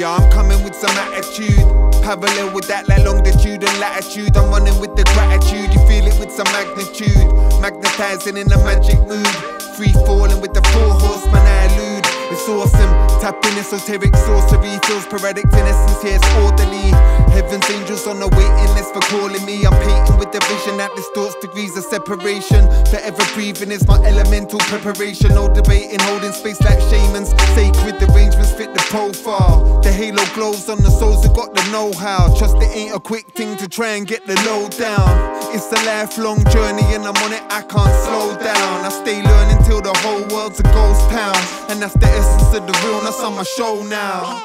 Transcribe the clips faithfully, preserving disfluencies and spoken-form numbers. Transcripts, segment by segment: yeah, I'm coming with some attitude. Parallel with that, like longitude and latitude. I'm running with the gratitude, you feel it with some magnitude. Magnetizing in a magic mood. Free falling with the four horsemen I elude. It's awesome, tapping esoteric sorcery. Feels sporadic in essence, yeah, it's orderly. Heaven's angels on the waiting list for calling me. I'm painting with the vision that distorts degrees of separation. Forever breathing is my elemental preparation. No debating, holding space like shamans. Sacred arrangements fit the profile. The halo glows on the souls who got the know-how. Trust it ain't a quick thing to try and get the load down. It's a lifelong journey and I'm on it, I can't slow down. I stay learning till the whole world's a ghost town. And that's the essence of the realness on my show now.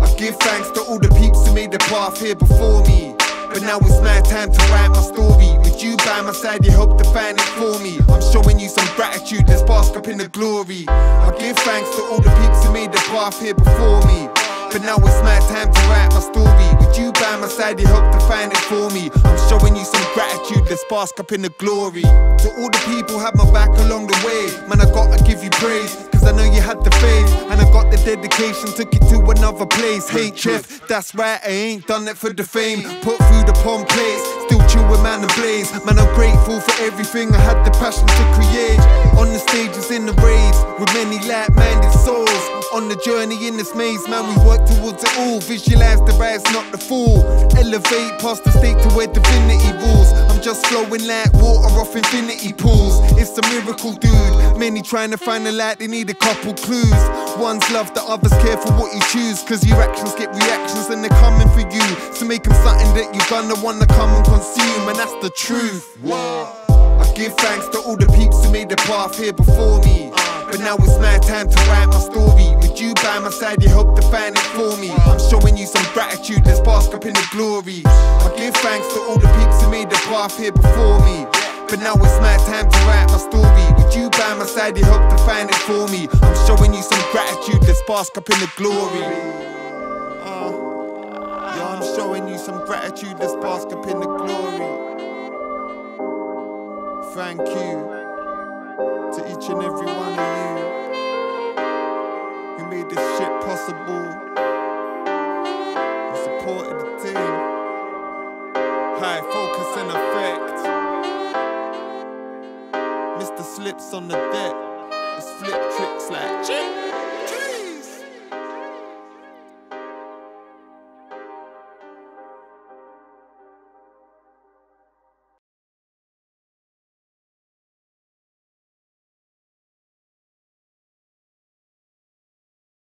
I give thanks to all the peeps who made the path here before me. But now it's my time to write my story. With you by my side, you helped define it for me. I'm showing you some gratitude, let's bask up in the glory. I give thanks to all the peeps who made the path here before me. But now it's my time to write my story. With you by my side, you helped define it for me. I'm showing you some gratitude, let's bask up in the glory. To all the people who had my back along the way, man, I gotta give you praise. I know you had the faith, and I got the dedication, took it to another place. Hey Jeff, that's right, I ain't done it for the fame. Put food upon plates, still chewing man and blaze. Man, I'm grateful for everything, I had the passion to create. On the stages in the raves, with many like-minded souls. On the journey in this maze, man, we work towards it all. Visualize the rise, not the fall. Elevate past the state to where divinity rules. I'm just flowing like water off infinity pools. It's a miracle, dude. Many trying to find the light, they need a couple clues. One's love, the other's care for what you choose. Cause your actions get reactions and they're coming for you. So make them something that you're gonna wanna come and consume. And that's the truth. What? I give thanks to all the peeps who made the path here before me. But now it's my time to write my story. With you by my side, you helped define it for me. I'm showing you some gratitude, let's bask up in the glory. I give thanks to all the peeps who made the path here before me. But now it's my time to write my story. With you by my side, you helped define it for me. I'm showing you some gratitude, let's bask up in the glory. Uh, yeah, I'm showing you some gratitude, let's bask up in the glory. Thank you to each and every one of you who made this shit possible and supported the team. High focus and effect. Mister Slipz on the deck, it's flip tricks like chip.